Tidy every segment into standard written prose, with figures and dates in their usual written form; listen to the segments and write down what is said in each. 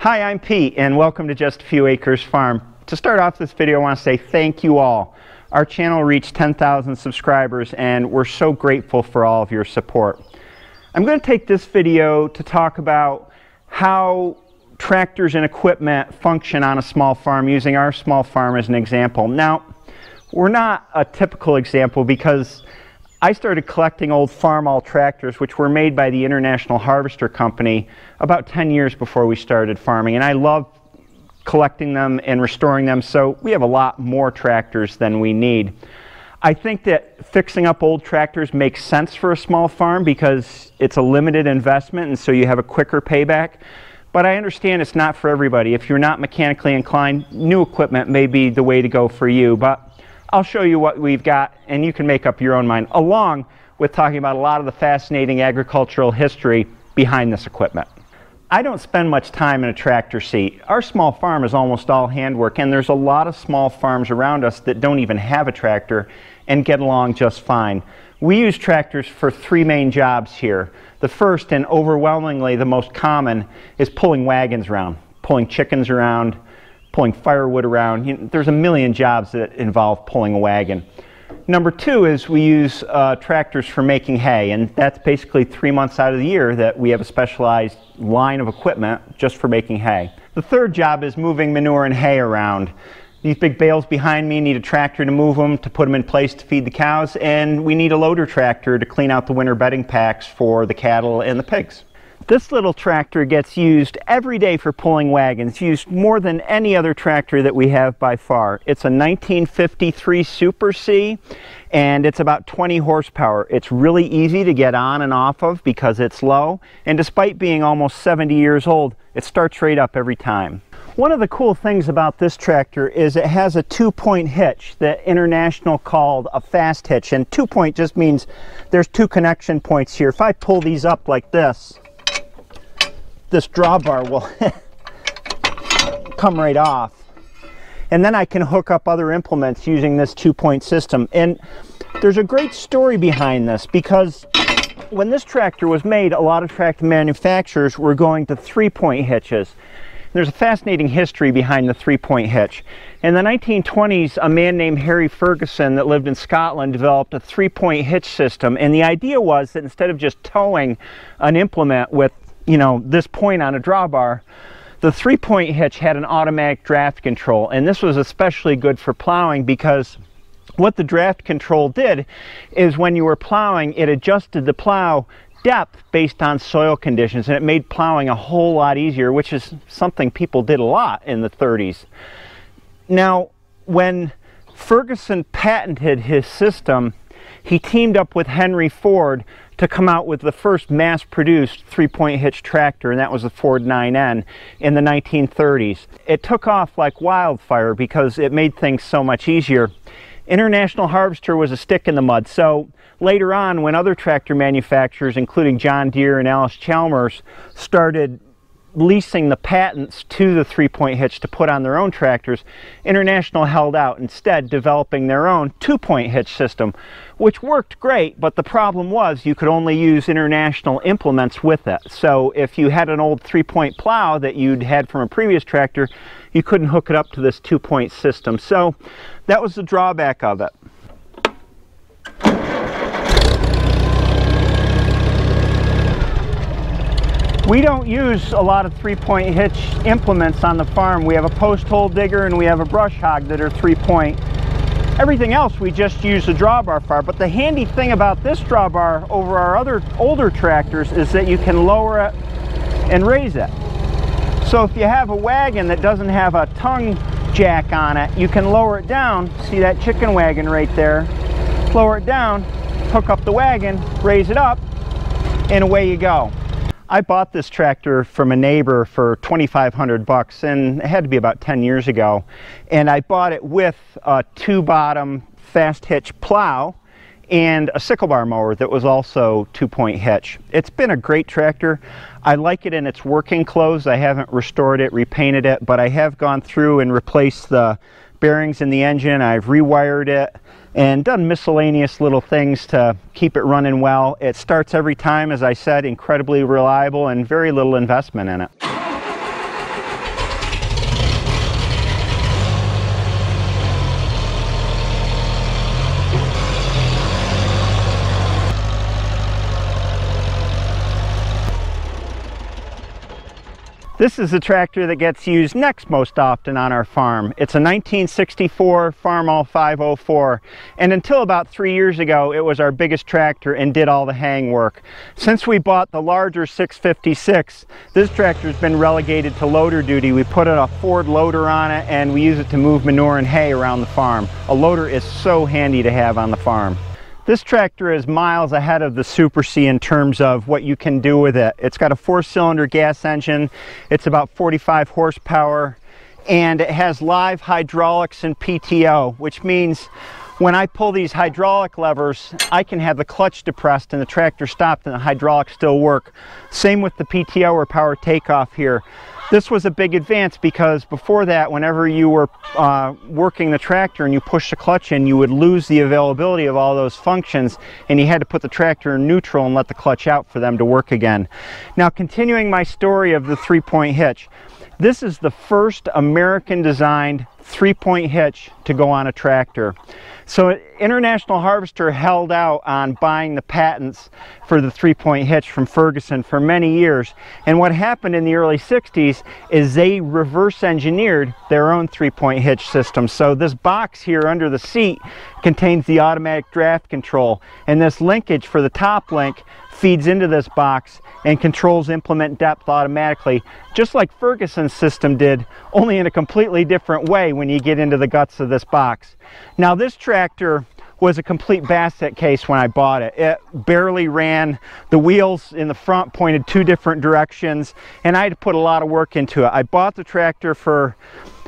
Hi, I'm Pete, and welcome to Just a Few Acres Farm. To start off this video, I want to say thank you all. Our channel reached 10,000 subscribers, and we're so grateful for all of your support. I'm going to take this video to talk about how tractors and equipment function on a small farm, using our small farm as an example. Now, we're not a typical example because I started collecting old Farmall tractors, which were made by the International Harvester Company, about 10 years before we started farming, and I love collecting them and restoring them, so we have a lot more tractors than we need. I think that fixing up old tractors makes sense for a small farm because it's a limited investment, and so you have a quicker payback. But I understand it's not for everybody. If you're not mechanically inclined, new equipment may be the way to go for you. But I'll show you what we've got, and you can make up your own mind, along with talking about a lot of the fascinating agricultural history behind this equipment. I don't spend much time in a tractor seat. Our small farm is almost all handwork, and there's a lot of small farms around us that don't even have a tractor and get along just fine. We use tractors for three main jobs here. The first, and overwhelmingly the most common, is pulling wagons around, pulling chickens around, pulling firewood around. There's a million jobs that involve pulling a wagon. Number two is we use tractors for making hay, and that's basically 3 months out of the year that we have a specialized line of equipment just for making hay. The third job is moving manure and hay around. These big bales behind me need a tractor to move them, to put them in place to feed the cows, and we need a loader tractor to clean out the winter bedding packs for the cattle and the pigs. This little tractor gets used every day for pulling wagons, used more than any other tractor that we have by far. It's a 1953 Super C, and it's about 20 horsepower. It's really easy to get on and off of because it's low, and despite being almost 70 years old, it starts right up every time. One of the cool things about this tractor is it has a two-point hitch that International called a fast hitch, and two-point just means there's two connection points here. If I pull these up like this, this drawbar will come right off. And then I can hook up other implements using this two-point system. And there's a great story behind this because when this tractor was made, a lot of tractor manufacturers were going to three-point hitches. There's a fascinating history behind the three-point hitch. In the 1920s, a man named Harry Ferguson that lived in Scotland developed a three-point hitch system. And the idea was that instead of just towing an implement with this point on a drawbar, the three-point hitch had an automatic draft control, and this was especially good for plowing because what the draft control did is when you were plowing, it adjusted the plow depth based on soil conditions, and it made plowing a whole lot easier, which is something people did a lot in the 30s. Now, when Ferguson patented his system, he teamed up with Henry Ford to come out with the first mass-produced three-point hitch tractor, and that was the Ford 9N in the 1930s. It took off like wildfire because it made things so much easier. International Harvester was a stick in the mud, so later on when other tractor manufacturers, including John Deere and Allis Chalmers, started leasing the patents to the three-point hitch to put on their own tractors, International held out, instead developing their own two-point hitch system, which worked great, but the problem was you could only use International implements with it. So if you had an old three-point plow that you'd had from a previous tractor, you couldn't hook it up to this two-point system. So that was the drawback of it. We don't use a lot of three-point hitch implements on the farm. We have a post hole digger and we have a brush hog that are three-point. Everything else we just use the drawbar for. But the handy thing about this drawbar over our other older tractors is that you can lower it and raise it. So if you have a wagon that doesn't have a tongue jack on it, you can lower it down. See that chicken wagon right there? Lower it down, hook up the wagon, raise it up, and away you go. I bought this tractor from a neighbor for $2,500, and it had to be about 10 years ago. And I bought it with a two-bottom fast hitch plow and a sickle bar mower that was also two-point hitch. It's been a great tractor. I like it in its working clothes. I haven't restored it, repainted it, but I have gone through and replaced the bearings in the engine. I've rewired it and done miscellaneous little things to keep it running well. It starts every time, as I said, incredibly reliable and very little investment in it. This is the tractor that gets used next most often on our farm. It's a 1964 Farmall 504, and until about 3 years ago, it was our biggest tractor and did all the hang work. Since we bought the larger 656, this tractor's been relegated to loader duty. We put a Ford loader on it, and we use it to move manure and hay around the farm. A loader is so handy to have on the farm. This tractor is miles ahead of the Super C in terms of what you can do with it. It's got a four-cylinder gas engine, it's about 45 horsepower, and it has live hydraulics and PTO, which means when I pull these hydraulic levers, I can have the clutch depressed and the tractor stopped and the hydraulics still work. Same with the PTO or power takeoff here. This was a big advance because before that, whenever you were working the tractor and you pushed the clutch in, you would lose the availability of all those functions, and you had to put the tractor in neutral and let the clutch out for them to work again. Now, continuing my story of the three-point hitch, this is the first American-designed three-point hitch to go on a tractor. So International Harvester held out on buying the patents for the three-point hitch from Ferguson for many years, and what happened in the early 60s is they reverse engineered their own three-point hitch system. So this box here under the seat contains the automatic draft control, and this linkage for the top link feeds into this box and controls implement depth automatically, just like Ferguson's system did, only in a completely different way when you get into the guts of this box. Now, this tractor was a complete basket case when I bought it. It barely ran. The wheels in the front pointed two different directions, and I had to put a lot of work into it. I bought the tractor for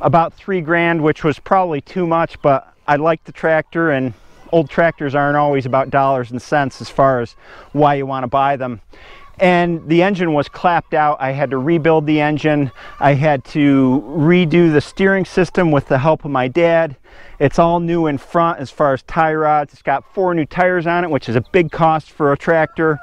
about $3,000, which was probably too much, but I liked the tractor, and old tractors aren't always about dollars and cents as far as why you want to buy them. And the engine was clapped out. I had to rebuild the engine. I had to redo the steering system with the help of my dad. It's all new in front as far as tie rods. It's got four new tires on it, which is a big cost for a tractor.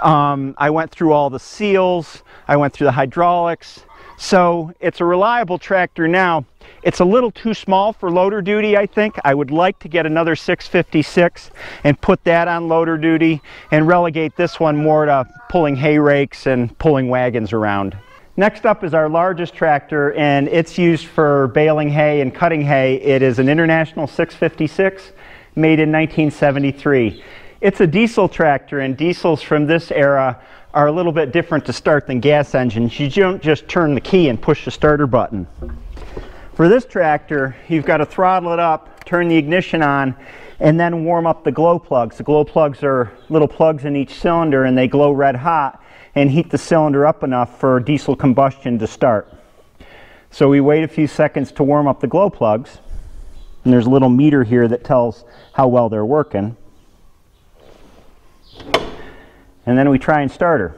I went through all the seals. I went through the hydraulics. So it's a reliable tractor now. It's a little too small for loader duty, I think. I would like to get another 656 and put that on loader duty and relegate this one more to pulling hay rakes and pulling wagons around. Next up is our largest tractor, and it's used for baling hay and cutting hay. It is an International 656 made in 1973. It's a diesel tractor, and diesels from this era are a little bit different to start than gas engines. You don't just turn the key and push the starter button. For this tractor, you've got to throttle it up, turn the ignition on, and then warm up the glow plugs. The glow plugs are little plugs in each cylinder, and they glow red hot and heat the cylinder up enough for diesel combustion to start. So we wait a few seconds to warm up the glow plugs, and there's a little meter here that tells how well they're working. And then we try and start her.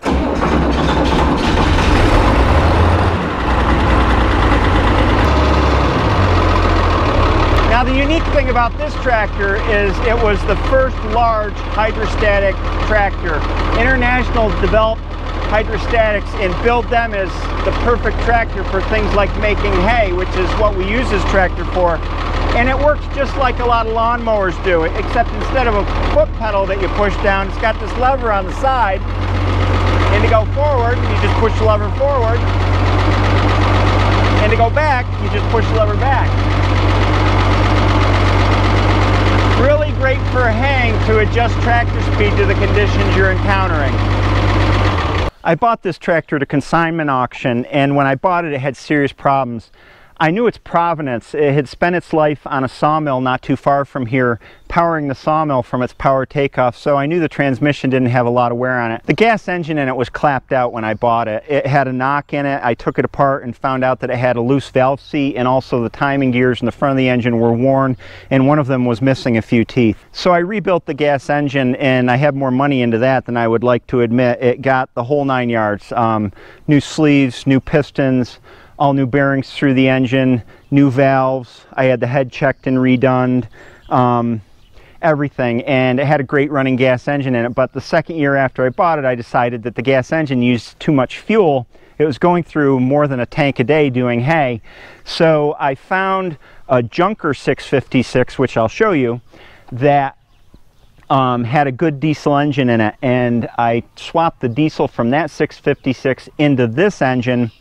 Now, the unique thing about this tractor is it was the first large hydrostatic tractor. International developed hydrostatics and built them as the perfect tractor for things like making hay, which is what we use this tractor for. And it works just like a lot of lawnmowers do, except instead of a foot pedal that you push down, it's got this lever on the side. And to go forward, you just push the lever forward. And to go back, you just push the lever back. Really great for a hang to adjust tractor speed to the conditions you're encountering. I bought this tractor at a consignment auction, and when I bought it, it had serious problems. I knew its provenance. It had spent its life on a sawmill not too far from here, powering the sawmill from its power takeoff, so I knew the transmission didn't have a lot of wear on it. The gas engine in it was clapped out when I bought it. It had a knock in it. I took it apart and found out that it had a loose valve seat, and also the timing gears in the front of the engine were worn, and one of them was missing a few teeth. So I rebuilt the gas engine, and I had more money into that than I would like to admit. It got the whole 9 yards. New sleeves, new pistons, all new bearings through the engine, new valves. I had the head checked and redone, everything. And it had a great running gas engine in it, but the second year after I bought it, I decided that the gas engine used too much fuel. It was going through more than a tank a day doing hay. So I found a Junker 656, which I'll show you, that had a good diesel engine in it. And I swapped the diesel from that 656 into this engine,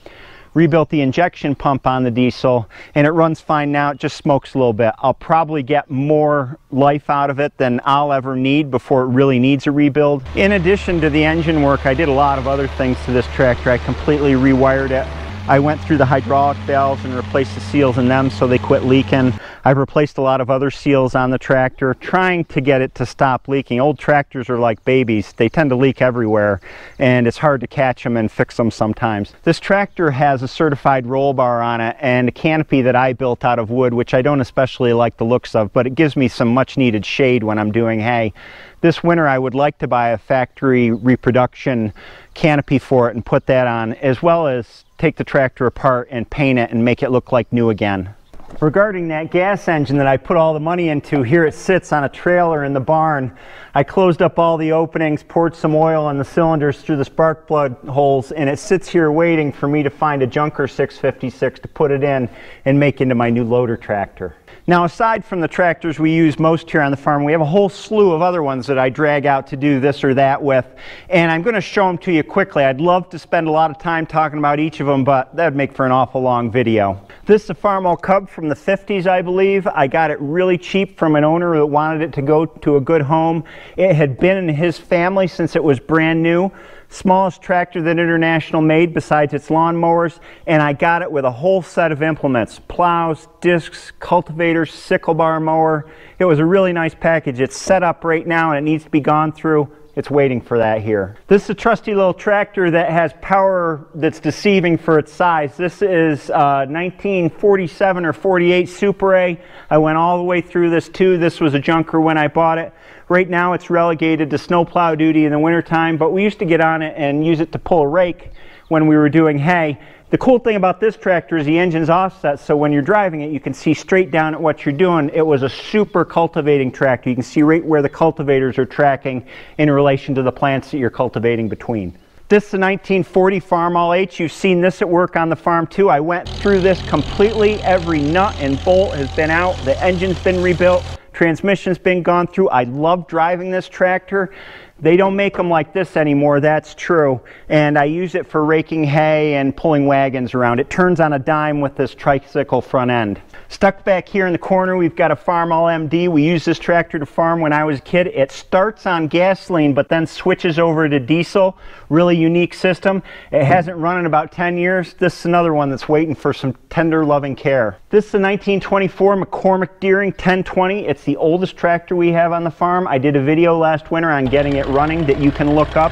rebuilt the injection pump on the diesel, and it runs fine now. It just smokes a little bit. I'll probably get more life out of it than I'll ever need before it really needs a rebuild. In addition to the engine work, I did a lot of other things to this tractor. I completely rewired it. I went through the hydraulic valves and replaced the seals in them so they quit leaking. I've replaced a lot of other seals on the tractor, trying to get it to stop leaking. Old tractors are like babies. They tend to leak everywhere, and it's hard to catch them and fix them sometimes. This tractor has a certified roll bar on it and a canopy that I built out of wood, which I don't especially like the looks of, but it gives me some much needed shade when I'm doing hay. This winter I would like to buy a factory reproduction canopy for it and put that on, as well as take the tractor apart and paint it and make it look like new again. Regarding that gas engine that I put all the money into, here it sits on a trailer in the barn. I closed up all the openings, poured some oil on the cylinders through the spark plug holes, and it sits here waiting for me to find a Junker 656 to put it in and make into my new loader tractor. Now, aside from the tractors we use most here on the farm, we have a whole slew of other ones that I drag out to do this or that with, and I'm going to show them to you quickly. I'd love to spend a lot of time talking about each of them, but that would make for an awful long video. This is a Farmall Cub from the 50s, I believe. I got it really cheap from an owner that wanted it to go to a good home. It had been in his family since it was brand new. Smallest tractor that International made besides its lawnmowers, and I got it with a whole set of implements: plows, discs, cultivators, sickle bar mower. It was a really nice package. It's set up right now and it needs to be gone through. It's waiting for that here. This is a trusty little tractor that has power that's deceiving for its size. This is 1947 or 48 Super A. I went all the way through this too. This was a junker when I bought it. Right now it's relegated to snowplow duty in the wintertime, but we used to get on it and use it to pull a rake when we were doing hay. The cool thing about this tractor is the engine's offset, so when you're driving it, you can see straight down at what you're doing. It was a super cultivating tractor. You can see right where the cultivators are tracking in relation to the plants that you're cultivating between. This is a 1940 Farmall H. You've seen this at work on the farm too. I went through this completely. Every nut and bolt has been out. The engine's been rebuilt. Transmission's been gone through. I love driving this tractor. They don't make them like this anymore, that's true, and I use it for raking hay and pulling wagons around. It turns on a dime with this tricycle front end. Stuck back here in the corner, we've got a Farmall MD. We used this tractor to farm when I was a kid. It starts on gasoline but then switches over to diesel. Really unique system. It hasn't run in about 10 years. This is another one that's waiting for some tender loving care. This is a 1924 McCormick Deering 1020. It's the oldest tractor we have on the farm. I did a video last winter on getting it running that you can look up.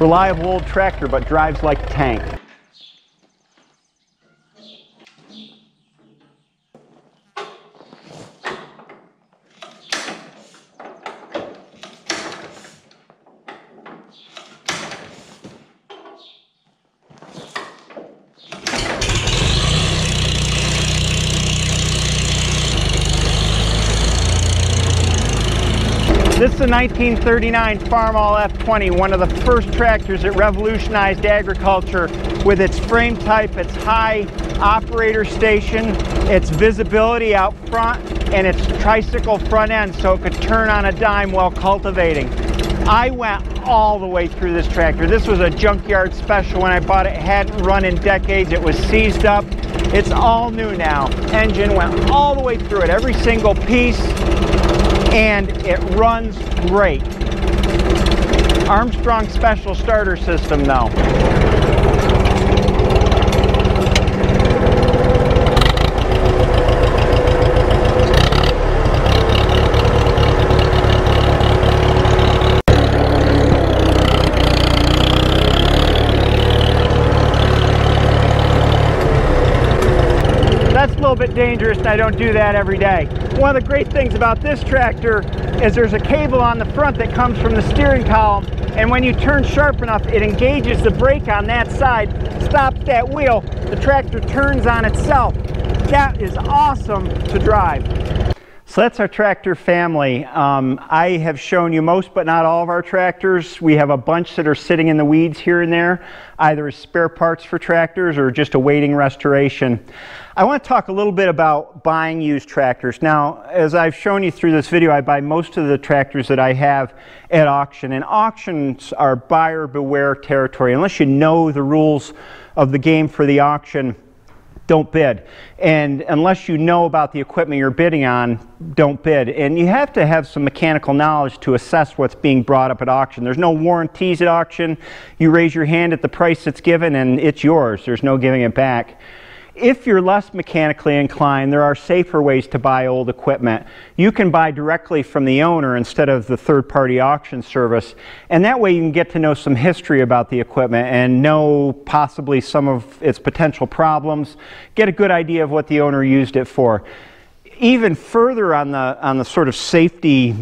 Reliable old tractor, but drives like a tank. This is a 1939 Farmall F-20, one of the first tractors that revolutionized agriculture with its frame type, its high operator station, its visibility out front, and its tricycle front end so it could turn on a dime while cultivating. I went all the way through this tractor. This was a junkyard special when I bought it. It hadn't run in decades. It was seized up. It's all new now. Engine went all the way through it, every single piece. And it runs great. Armstrong Special starter system though. Bit dangerous, and I don't do that every day. One of the great things about this tractor is there's a cable on the front that comes from the steering column, and when you turn sharp enough, it engages the brake on that side, stops that wheel, the tractor turns on itself. That is awesome to drive. So that's our tractor family. I have shown you most but not all of our tractors. We have a bunch that are sitting in the weeds here and there, either as spare parts for tractors or just awaiting restoration. I want to talk a little bit about buying used tractors. Now, as I've shown you through this video, I buy most of the tractors that I have at auction, and auctions are buyer beware territory. Unless you know the rules of the game for the auction, don't bid. And unless you know about the equipment you're bidding on, don't bid. And you have to have some mechanical knowledge to assess what's being brought up at auction. There's no warranties at auction. You raise your hand at the price that's given and it's yours. There's no giving it back. If you're less mechanically inclined, there are safer ways to buy old equipment. You can buy directly from the owner instead of the third-party auction service, and that way you can get to know some history about the equipment and know possibly some of its potential problems, get a good idea of what the owner used it for. Even further on the sort of safety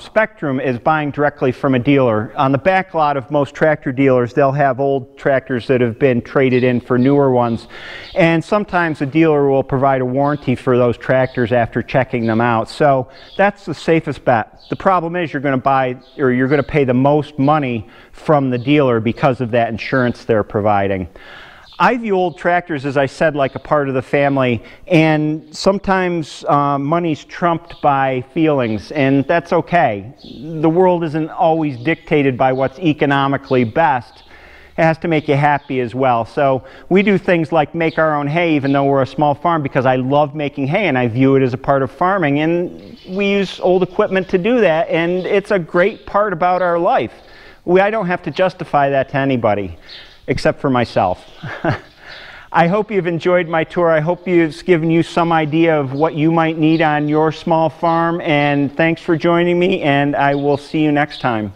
spectrum is buying directly from a dealer. On the back lot of most tractor dealers, they'll have old tractors that have been traded in for newer ones, and sometimes the dealer will provide a warranty for those tractors after checking them out. So that's the safest bet. The problem is you're going to buy, or you're going to pay the most money from the dealer because of that insurance they're providing. I view old tractors, as I said, like a part of the family, and sometimes money's trumped by feelings, and that's okay. The world isn't always dictated by what's economically best. It has to make you happy as well. So we do things like make our own hay, even though we're a small farm, because I love making hay and I view it as a part of farming, and we use old equipment to do that, and it's a great part about our life. I don't have to justify that to anybody, except for myself. I hope you've enjoyed my tour. I hope it's given you some idea of what you might need on your small farm, and thanks for joining me, and I will see you next time.